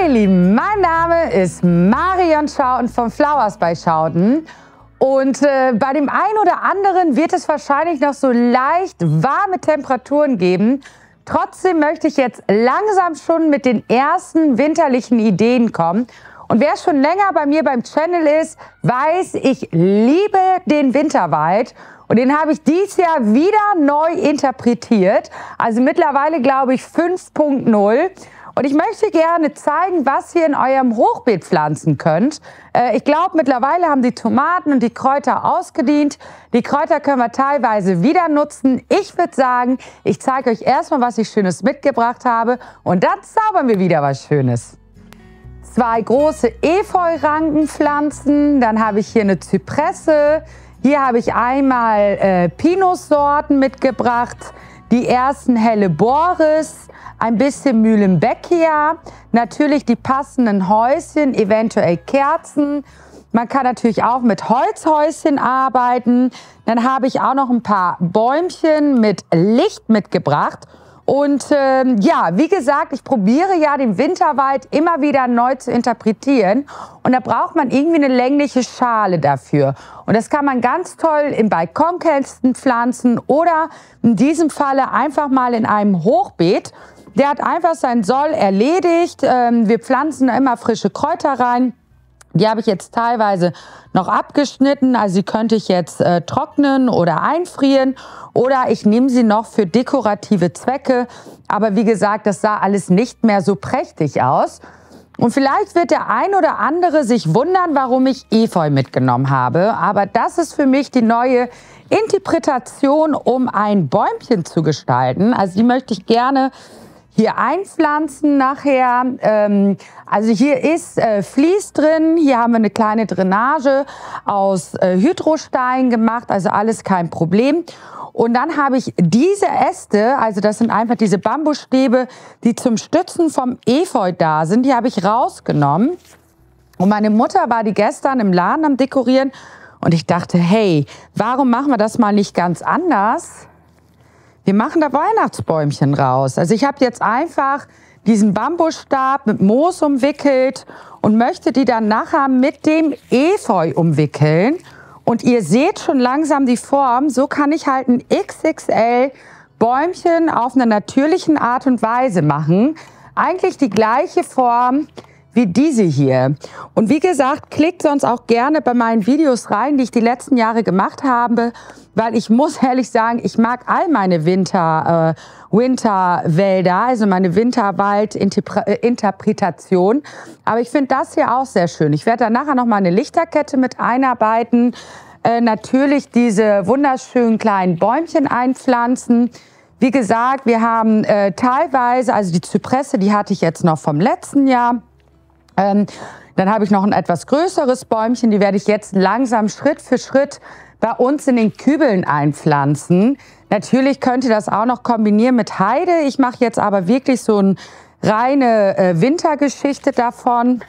Hi ihr Lieben, mein Name ist Marion Schouten von Flowers bei Schouten. Und bei dem einen oder anderen wird es wahrscheinlich noch so leicht warme Temperaturen geben. Trotzdem möchte ich jetzt langsam schon mit den ersten winterlichen Ideen kommen. Und wer schon länger bei mir beim Channel ist, weiß, ich liebe den Winterwald. Und den habe ich dieses Jahr wieder neu interpretiert. Also mittlerweile glaube ich 5.0. Und ich möchte gerne zeigen, was ihr in eurem Hochbeet pflanzen könnt. Ich glaube, mittlerweile haben die Tomaten und die Kräuter ausgedient. Die Kräuter können wir teilweise wieder nutzen. Ich würde sagen, ich zeige euch erstmal, was ich Schönes mitgebracht habe. Und dann zaubern wir wieder was Schönes. 2 große Efeu-Ranken pflanzen. Dann habe ich hier eine Zypresse. Hier habe ich einmal Pinus-Sorten mitgebracht. Die ersten Hellebores, ein bisschen Mühlenbeckia, natürlich die passenden Häuschen, eventuell Kerzen. Man kann natürlich auch mit Holzhäuschen arbeiten. Dann habe ich auch noch ein paar Bäumchen mit Licht mitgebracht. Und ja, wie gesagt, ich probiere ja den Winterwald immer wieder neu zu interpretieren. Und da braucht man irgendwie eine längliche Schale dafür. Und das kann man ganz toll im Balkonkästen pflanzen oder in diesem Falle einfach mal in einem Hochbeet. Der hat einfach seinen Soll erledigt. Wir pflanzen immer frische Kräuter rein. Die habe ich jetzt teilweise noch abgeschnitten, also die könnte ich jetzt trocknen oder einfrieren oder ich nehme sie noch für dekorative Zwecke. Aber wie gesagt, das sah alles nicht mehr so prächtig aus. Und vielleicht wird der ein oder andere sich wundern, warum ich Efeu mitgenommen habe. Aber das ist für mich die neue Interpretation, um ein Bäumchen zu gestalten. Also die möchte ich gerne hier einpflanzen nachher. Also hier ist Vlies drin, hier haben wir eine kleine Drainage aus Hydrostein gemacht, also alles kein Problem. Und dann habe ich diese Äste, also das sind einfach diese Bambusstäbe, die zum Stützen vom Efeu da sind, die habe ich rausgenommen. Und meine Mutter war die gestern im Laden am Dekorieren und ich dachte, hey, warum machen wir das mal nicht ganz anders? Wir machen da Weihnachtsbäumchen raus. Also ich habe jetzt einfach diesen Bambusstab mit Moos umwickelt und möchte die dann nachher mit dem Efeu umwickeln. Und ihr seht schon langsam die Form. So kann ich halt ein XXL-Bäumchen auf einer natürlichen Art und Weise machen. Eigentlich die gleiche Form wie diese hier. Und wie gesagt, klickt sonst auch gerne bei meinen Videos rein, die ich die letzten Jahre gemacht habe, weil ich muss ehrlich sagen, ich mag all meine Winterwälder, also meine Winterwald-Interpretation. Aber ich finde das hier auch sehr schön. Ich werde da nachher nochmal eine Lichterkette mit einarbeiten, natürlich diese wunderschönen kleinen Bäumchen einpflanzen. Wie gesagt, wir haben teilweise, also die Zypresse, die hatte ich jetzt noch vom letzten Jahr. Dann habe ich noch ein etwas größeres Bäumchen, die werde ich jetzt langsam Schritt für Schritt bei uns in den Kübeln einpflanzen. Natürlich könnt ihr das auch noch kombinieren mit Heide. Ich mache jetzt aber wirklich so eine reine Wintergeschichte davon.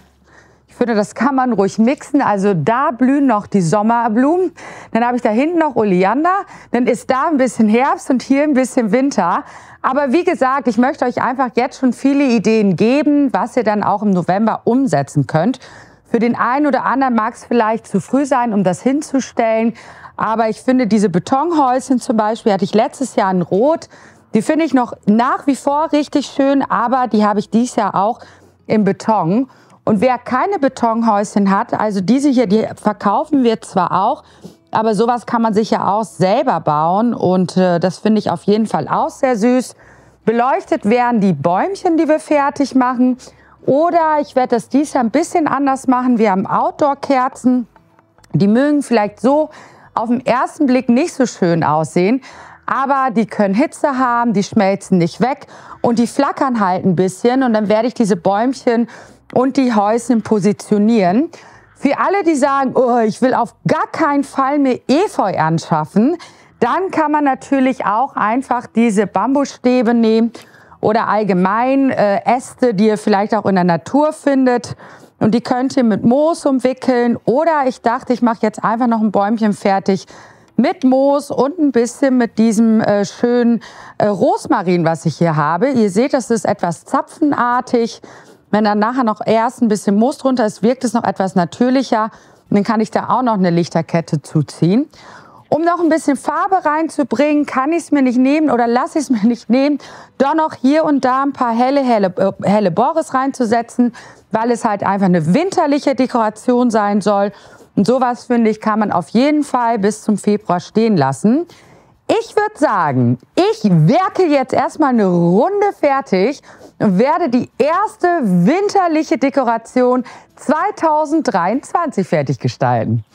Ich finde, das kann man ruhig mixen. Also da blühen noch die Sommerblumen. Dann habe ich da hinten noch Oleander. Dann ist da ein bisschen Herbst und hier ein bisschen Winter. Aber wie gesagt, ich möchte euch einfach jetzt schon viele Ideen geben, was ihr dann auch im November umsetzen könnt. Für den einen oder anderen mag es vielleicht zu früh sein, um das hinzustellen. Aber ich finde, diese Betonhäuschen zum Beispiel hatte ich letztes Jahr in Rot. Die finde ich noch nach wie vor richtig schön, aber die habe ich dieses Jahr auch im Beton. Und wer keine Betonhäuschen hat, also diese hier, die verkaufen wir zwar auch, aber sowas kann man sich ja auch selber bauen und das finde ich auf jeden Fall auch sehr süß. Beleuchtet werden die Bäumchen, die wir fertig machen, oder ich werde das dies Jahr ein bisschen anders machen. Wir haben Outdoor-Kerzen, die mögen vielleicht so auf den ersten Blick nicht so schön aussehen, aber die können Hitze haben, die schmelzen nicht weg und die flackern halt ein bisschen und dann werde ich diese Bäumchen und die Häuschen positionieren. Für alle, die sagen, oh, ich will auf gar keinen Fall mir Efeu anschaffen, dann kann man natürlich auch einfach diese Bambusstäbe nehmen oder allgemein Äste, die ihr vielleicht auch in der Natur findet. Und die könnt ihr mit Moos umwickeln. Oder ich dachte, ich mache jetzt einfach noch ein Bäumchen fertig mit Moos und ein bisschen mit diesem schönen Rosmarin, was ich hier habe. Ihr seht, das ist etwas zapfenartig. Wenn dann nachher noch erst ein bisschen Moos drunter ist, wirkt es noch etwas natürlicher. Und dann kann ich da auch noch eine Lichterkette zuziehen. Um noch ein bisschen Farbe reinzubringen, kann ich es mir nicht nehmen oder lasse ich es mir nicht nehmen, doch noch hier und da ein paar Hellebores reinzusetzen, weil es halt einfach eine winterliche Dekoration sein soll. Und sowas, finde ich, kann man auf jeden Fall bis zum Februar stehen lassen. Ich würde sagen, ich werke jetzt erstmal eine Runde fertig und werde die erste winterliche Dekoration 2023 fertig gestalten.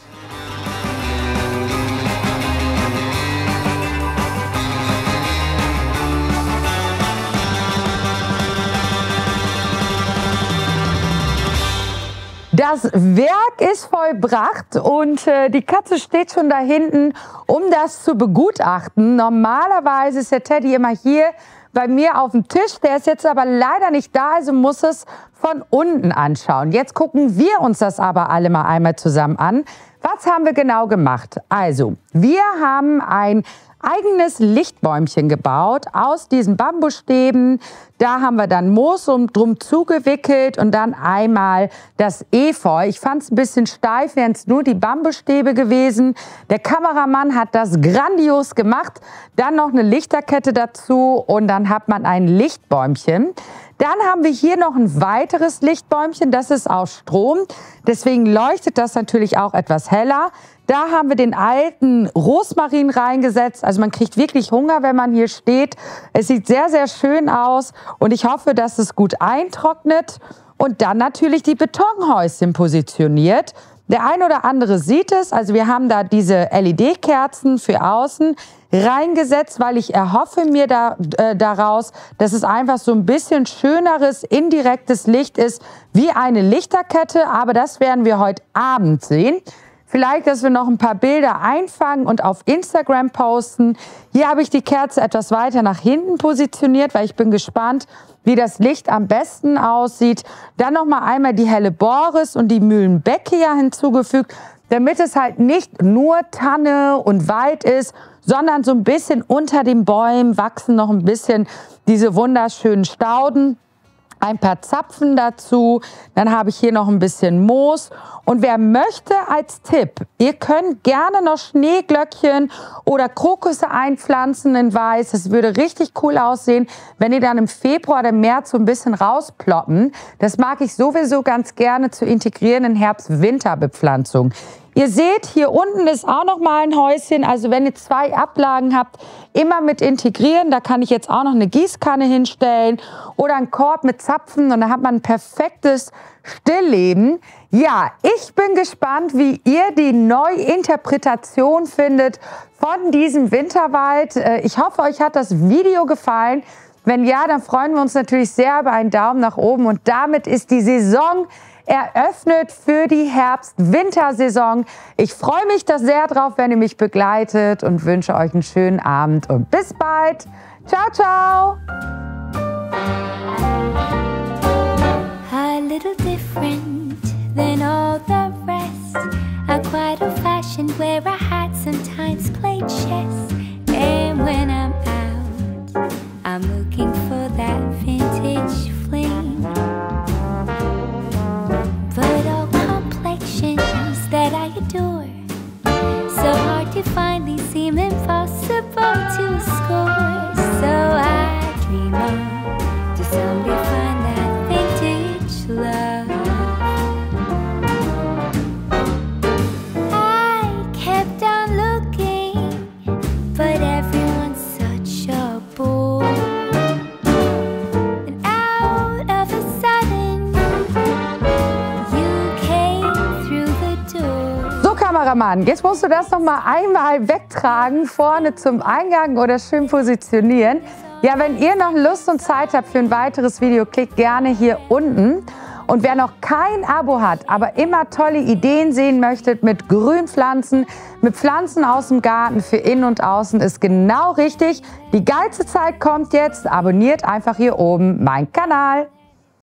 Das Werk ist vollbracht und die Katze steht schon da hinten, um das zu begutachten. Normalerweise ist der Teddy immer hier bei mir auf dem Tisch. Der ist jetzt aber leider nicht da, also muss es von unten anschauen. Jetzt gucken wir uns das aber alle mal einmal zusammen an. Was haben wir genau gemacht? Also, wir haben ein eigenes Lichtbäumchen gebaut aus diesen Bambusstäben. Da haben wir dann Moos drum zugewickelt und dann einmal das Efeu. Ich fand es ein bisschen steif, wären es nur die Bambusstäbe gewesen. Der Kameramann hat das grandios gemacht. Dann noch eine Lichterkette dazu und dann hat man ein Lichtbäumchen. Dann haben wir hier noch ein weiteres Lichtbäumchen, das ist aus Strom. Deswegen leuchtet das natürlich auch etwas heller. Da haben wir den alten Rosmarin reingesetzt. Also man kriegt wirklich Hunger, wenn man hier steht. Es sieht sehr, sehr schön aus und ich hoffe, dass es gut eintrocknet. Und dann natürlich die Betonhäuschen positioniert. Der ein oder andere sieht es. Also wir haben da diese LED-Kerzen für außen reingesetzt, weil ich erhoffe mir daraus, dass es einfach so ein bisschen schöneres, indirektes Licht ist, wie eine Lichterkette. Aber das werden wir heute Abend sehen. Vielleicht, dass wir noch ein paar Bilder einfangen und auf Instagram posten. Hier habe ich die Kerze etwas weiter nach hinten positioniert, weil ich bin gespannt, wie das Licht am besten aussieht. Dann nochmal einmal die Hellebores und die Mühlenbeckia hinzugefügt, damit es halt nicht nur Tanne und Wald ist, sondern so ein bisschen unter den Bäumen wachsen noch ein bisschen diese wunderschönen Stauden. Ein paar Zapfen dazu, dann habe ich hier noch ein bisschen Moos. Und wer möchte als Tipp, ihr könnt gerne noch Schneeglöckchen oder Krokusse einpflanzen in Weiß. Das würde richtig cool aussehen, wenn ihr dann im Februar oder März so ein bisschen rausploppen. Das mag ich sowieso ganz gerne zu integrieren in Herbst-Winter-Bepflanzung. Ihr seht, hier unten ist auch noch mal ein Häuschen. Also wenn ihr zwei Ablagen habt, immer mit integrieren. Da kann ich jetzt auch noch eine Gießkanne hinstellen oder einen Korb mit Zapfen. Und dann hat man ein perfektes Stillleben. Ja, ich bin gespannt, wie ihr die Neuinterpretation findet von diesem Winterwald. Ich hoffe, euch hat das Video gefallen. Wenn ja, dann freuen wir uns natürlich sehr über einen Daumen nach oben. Und damit ist die Saison eröffnet für die Herbst-Wintersaison. Ich freue mich da sehr drauf, wenn ihr mich begleitet und wünsche euch einen schönen Abend und bis bald. Ciao, ciao. A little different than all the rest. I quite old fashioned where I had sometimes played chess. And when I'm out, I'm looking for that vintage fling. But all complexions that I adore, so hard to find, they seem impossible to score. So I dream on to someday find that vintage love. I kept on looking, but everyone's such a bore. Mann, jetzt musst du das noch mal einmal wegtragen, vorne zum Eingang oder schön positionieren. Ja, wenn ihr noch Lust und Zeit habt für ein weiteres Video, klickt gerne hier unten. Und wer noch kein Abo hat, aber immer tolle Ideen sehen möchtet mit Grünpflanzen, mit Pflanzen aus dem Garten für innen und außen, ist genau richtig. Die geilste Zeit kommt jetzt. Abonniert einfach hier oben meinen Kanal.